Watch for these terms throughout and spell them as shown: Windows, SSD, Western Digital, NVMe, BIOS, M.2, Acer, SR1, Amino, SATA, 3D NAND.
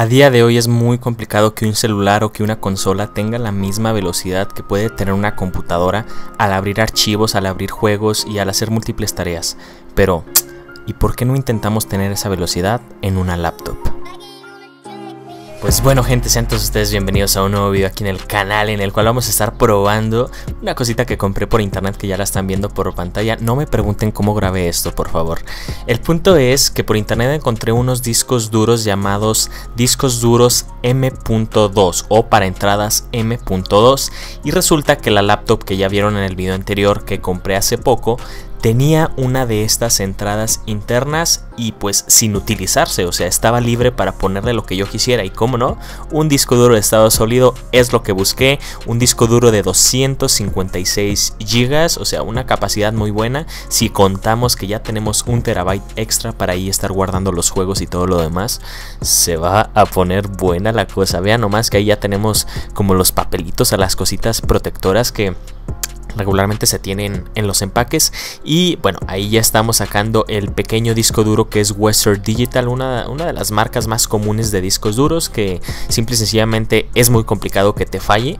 A día de hoy es muy complicado que un celular o que una consola tenga la misma velocidad que puede tener una computadora al abrir archivos, al abrir juegos y al hacer múltiples tareas. Pero, ¿y por qué no intentamos tener esa velocidad en una laptop? Pues bueno gente, sean todos ustedes bienvenidos a un nuevo video aquí en el canal, en el cual vamos a estar probando una cosita que compré por internet, que ya la están viendo por pantalla. No me pregunten cómo grabé esto, por favor. El punto es que por internet encontré unos discos duros llamados discos duros M.2 o para entradas M.2, y resulta que la laptop que ya vieron en el video anterior que compré hace poco tenía una de estas entradas internas y pues sin utilizarse, o sea, estaba libre para ponerle lo que yo quisiera. Y cómo no, un disco duro de estado sólido es lo que busqué, un disco duro de 256 GB, o sea, una capacidad muy buena, si contamos que ya tenemos un terabyte extra para ahí estar guardando los juegos y todo lo demás. Se va a poner buena la cosa, vean nomás que ahí ya tenemos como los papelitos a las cositas protectoras que regularmente se tienen en los empaques. Y bueno, ahí ya estamos sacando el pequeño disco duro que es Western Digital, una de las marcas más comunes de discos duros, que simple y sencillamente es muy complicado que te falle,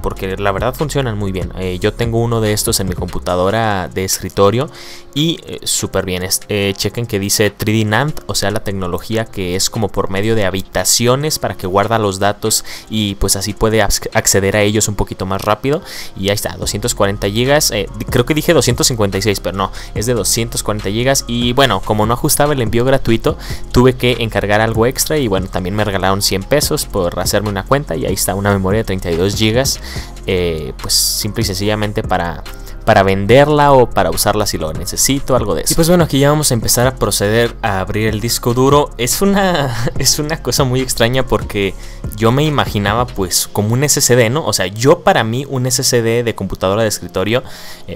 porque la verdad funcionan muy bien. Yo tengo uno de estos en mi computadora de escritorio y súper bien. Chequen que dice 3D NAND, o sea, la tecnología que es como por medio de habitaciones para que guarda los datos y pues así puede acceder a ellos un poquito más rápido. Y ahí está, 240 GB, creo que dije 256, pero no, es de 240 GB. Y bueno, como no ajustaba el envío gratuito, tuve que encargar algo extra. Y bueno, también me regalaron 100 pesos por hacerme una cuenta, y ahí está una memoria de 32 GB, pues simple y sencillamente para venderla o para usarla si lo necesito, algo de eso. Y pues bueno, aquí ya vamos a empezar a proceder a abrir el disco duro. Es una cosa muy extraña, porque yo me imaginaba pues como un SSD, ¿no? O sea, yo para mí un SSD de computadora de escritorio,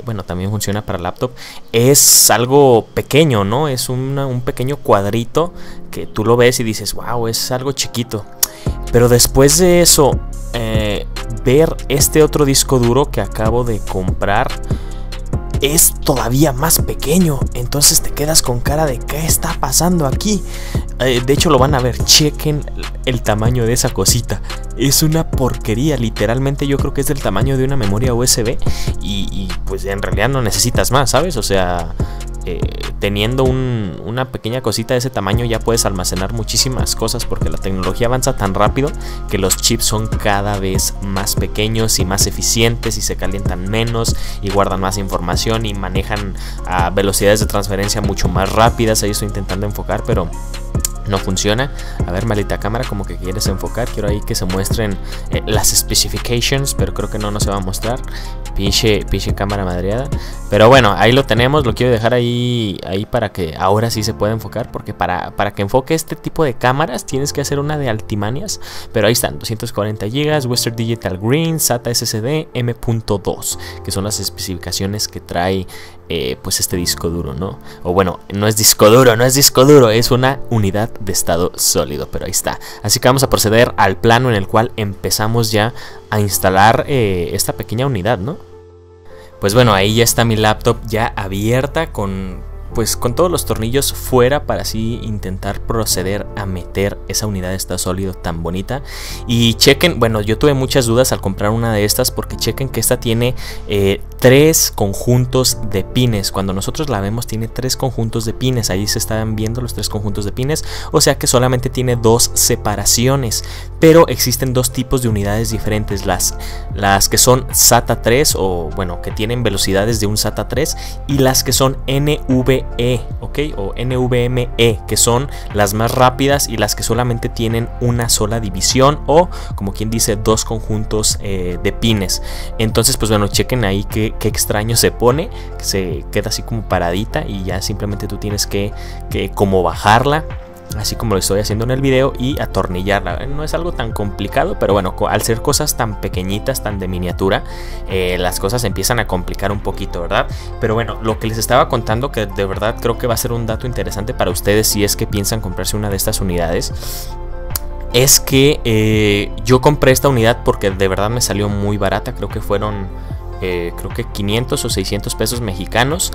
bueno, también funciona para laptop, es algo pequeño, ¿no? Es un pequeño cuadrito que tú lo ves y dices, wow, es algo chiquito. Pero después de eso, ver este otro disco duro que acabo de comprar es todavía más pequeño. Entonces te quedas con cara de ¿qué está pasando aquí? De hecho lo van a ver, chequen el tamaño de esa cosita. Es una porquería, literalmente yo creo que es del tamaño de una memoria USB. Y pues en realidad no necesitas más, ¿sabes? O sea, teniendo una pequeña cosita de ese tamaño ya puedes almacenar muchísimas cosas, porque la tecnología avanza tan rápido que los chips son cada vez más pequeños y más eficientes, y se calientan menos y guardan más información y manejan a velocidades de transferencia mucho más rápidas. Ahí estoy intentando enfocar, pero no funciona. A ver, maldita cámara, como que quieres enfocar. Quiero ahí que se muestren las specifications, pero creo que no se va a mostrar. Pinche cámara madreada. Pero bueno, ahí lo tenemos. Lo quiero dejar ahí para que ahora sí se pueda enfocar, porque para que enfoque este tipo de cámaras tienes que hacer una de altimanias. Pero ahí están, 240 GB, Western Digital Green, SATA SSD M.2, que son las especificaciones que trae pues este disco duro, ¿no? O bueno, no es disco duro, es una unidad de estado sólido, pero ahí está. Así que vamos a proceder al plano en el cual empezamos ya a instalar esta pequeña unidad, ¿no? Pues bueno, ahí ya está mi laptop ya abierta con todos los tornillos fuera, para así intentar proceder a meter esa unidad de estado sólido tan bonita. Y chequen, bueno, yo tuve muchas dudas al comprar una de estas, porque chequen que esta tiene 3 conjuntos de pines. Cuando nosotros la vemos tiene 3 conjuntos de pines, ahí se están viendo los 3 conjuntos de pines, o sea que solamente tiene 2 separaciones. Pero existen 2 tipos de unidades diferentes, las que son SATA 3, o bueno, que tienen velocidades de un SATA 3, y las que son NVMe, ¿ok? O NVMe, que son las más rápidas y las que solamente tienen una sola división, o como quien dice, 2 conjuntos de pines. Entonces pues bueno, chequen ahí qué extraño se pone, que se queda así como paradita, y ya simplemente tú tienes que como bajarla, así como lo estoy haciendo en el video, y atornillarla. No es algo tan complicado, pero bueno, al ser cosas tan pequeñitas, tan de miniatura, las cosas empiezan a complicar un poquito, ¿verdad? Pero bueno, lo que les estaba contando, que de verdad creo que va a ser un dato interesante para ustedes si es que piensan comprarse una de estas unidades, es que yo compré esta unidad porque de verdad me salió muy barata. Creo que fueron creo que 500 o 600 pesos mexicanos.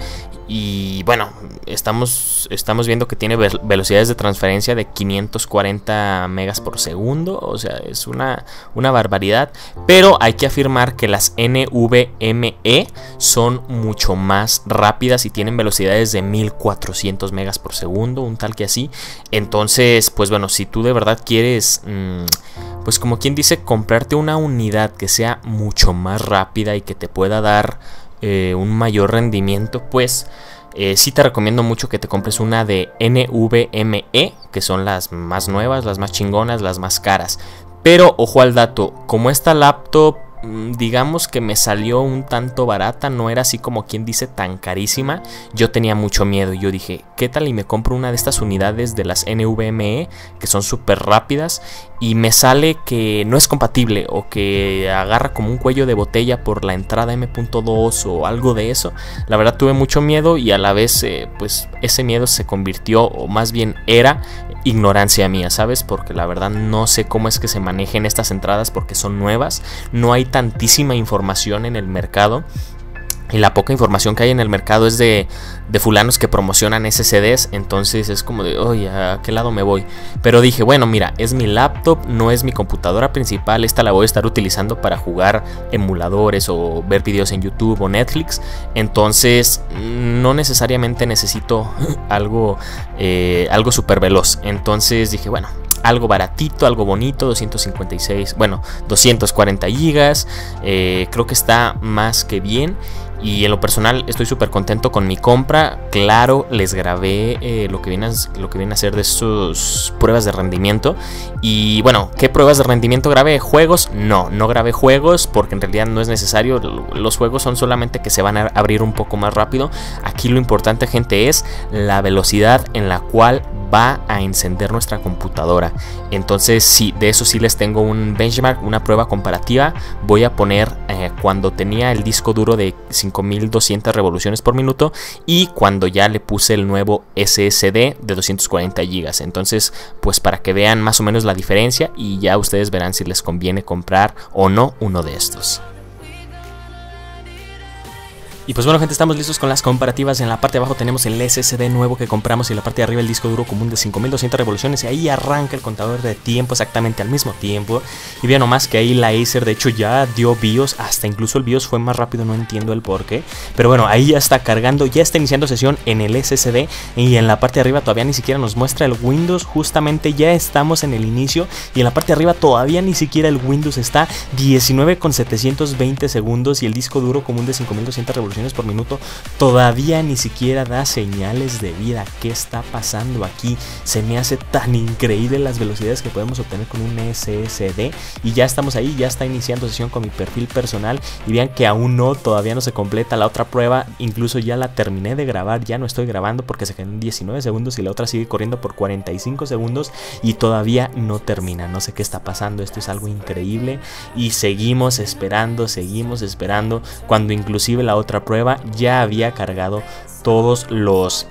Y bueno, estamos viendo que tiene velocidades de transferencia de 540 megas por segundo. O sea, es una barbaridad. Pero hay que afirmar que las NVMe son mucho más rápidas y tienen velocidades de 1400 megas por segundo, un tal que así. Entonces, pues bueno, si tú de verdad quieres, pues como quien dice, comprarte una unidad que sea mucho más rápida y que te pueda dar un mayor rendimiento, pues sí te recomiendo mucho que te compres una de NVMe, que son las más nuevas, las más chingonas, las más caras. Pero ojo al dato, como esta laptop, digamos que me salió un tanto barata, no era así como quien dice tan carísima, yo tenía mucho miedo. Yo dije, ¿qué tal y me compro una de estas unidades de las NVMe que son súper rápidas y me sale que no es compatible o que agarra como un cuello de botella por la entrada M.2 o algo de eso? La verdad tuve mucho miedo y a la vez pues ese miedo se convirtió, o más bien era ignorancia mía, ¿sabes? Porque la verdad no sé cómo es que se manejen estas entradas porque son nuevas, no hay tantísima información en el mercado. Y la poca información que hay en el mercado es de fulanos que promocionan SSDs. Entonces es como de, oye, ¿a qué lado me voy? Pero dije, bueno, mira, es mi laptop, no es mi computadora principal. Esta la voy a estar utilizando para jugar emuladores o ver videos en YouTube o Netflix. Entonces no necesariamente necesito algo súper veloz. Entonces dije, bueno, algo baratito, algo bonito, 240 gigas, creo que está más que bien. Y en lo personal estoy súper contento con mi compra. Claro, les grabé lo que viene a ser de sus pruebas de rendimiento. Y bueno, ¿qué pruebas de rendimiento grabé? ¿Juegos? No grabé juegos porque en realidad no es necesario. Los juegos son solamente que se van a abrir un poco más rápido. Aquí lo importante, gente, es la velocidad en la cual va a encender nuestra computadora. Entonces sí, de eso sí les tengo un benchmark, una prueba comparativa. Voy a poner cuando tenía el disco duro de 5200 revoluciones por minuto y cuando ya le puse el nuevo SSD de 240 GB. Entonces, pues para que vean más o menos la diferencia y ya ustedes verán si les conviene comprar o no uno de estos. Y pues bueno, gente, estamos listos con las comparativas. En la parte de abajo tenemos el SSD nuevo que compramos y en la parte de arriba el disco duro común de 5200 revoluciones, y ahí arranca el contador de tiempo exactamente al mismo tiempo. Y vean nomás que ahí la Acer de hecho ya dio BIOS, hasta incluso el BIOS fue más rápido, no entiendo el por qué. Pero bueno, ahí ya está cargando, ya está iniciando sesión en el SSD, y en la parte de arriba todavía ni siquiera nos muestra el Windows, justamente ya estamos en el inicio, y en la parte de arriba todavía ni siquiera el Windows está, 19,720 segundos, y el disco duro común de 5200 revoluciones por minuto todavía ni siquiera da señales de vida. ¿Qué está pasando aquí? Se me hace tan increíble las velocidades que podemos obtener con un SSD. Y ya estamos ahí, ya está iniciando sesión con mi perfil personal. Y vean que aún todavía no se completa la otra prueba. Incluso ya la terminé de grabar, ya no estoy grabando porque se quedan 19 segundos y la otra sigue corriendo por 45 segundos y todavía no termina. No sé qué está pasando, esto es algo increíble. Y seguimos esperando cuando inclusive la otra prueba ya había cargado todos los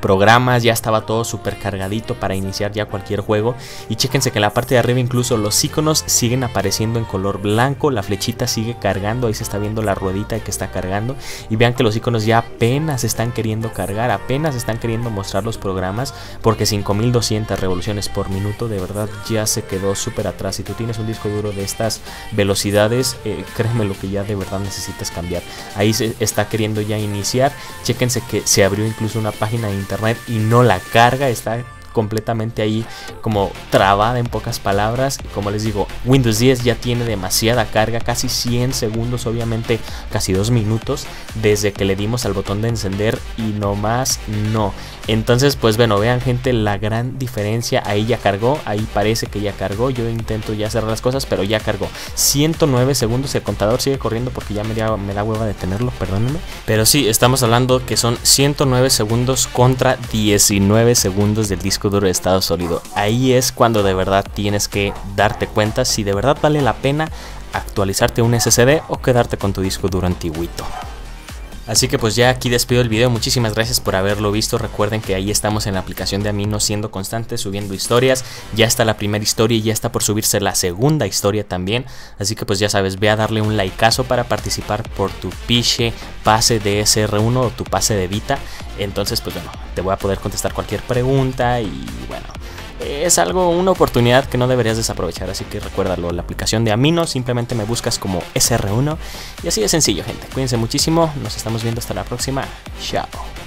programas, ya estaba todo súper cargadito para iniciar ya cualquier juego. Y chéquense que en la parte de arriba incluso los iconos siguen apareciendo en color blanco, la flechita sigue cargando, ahí se está viendo la ruedita que está cargando. Y vean que los iconos ya apenas están queriendo cargar, apenas están queriendo mostrar los programas, porque 5200 revoluciones por minuto de verdad ya se quedó súper atrás. Si tú tienes un disco duro de estas velocidades, créeme lo que ya de verdad necesitas cambiar. Ahí se está queriendo ya iniciar. Chéquense que se abrió incluso una página de internet y no la carga, está completamente ahí como trabada, en pocas palabras. Y como les digo, Windows 10 ya tiene demasiada carga, casi 100 segundos, obviamente casi 2 minutos desde que le dimos al botón de encender y no más no. Entonces pues bueno, vean, gente, la gran diferencia. Ahí ya cargó, ahí parece que ya cargó, yo intento ya cerrar las cosas, pero ya cargó 109 segundos, el contador sigue corriendo porque ya me da hueva de tenerlo, perdónenme. Pero sí, estamos hablando que son 109 segundos contra 19 segundos del disco duro de estado sólido. Ahí es cuando de verdad tienes que darte cuenta si de verdad vale la pena actualizarte un SSD o quedarte con tu disco duro antiguito. Así que pues ya aquí despido el video, muchísimas gracias por haberlo visto, recuerden que ahí estamos en la aplicación de Amino siendo constantes, subiendo historias, ya está la primera historia y ya está por subirse la segunda historia también, así que pues ya sabes, ve a darle un likeazo para participar por tu pinche pase de SR1 o tu pase de Vita, entonces pues bueno, te voy a poder contestar cualquier pregunta y bueno... Es algo, una oportunidad que no deberías desaprovechar, así que recuérdalo, la aplicación de Amino, simplemente me buscas como SR1 y así de sencillo, gente. Cuídense muchísimo, nos estamos viendo hasta la próxima, chao.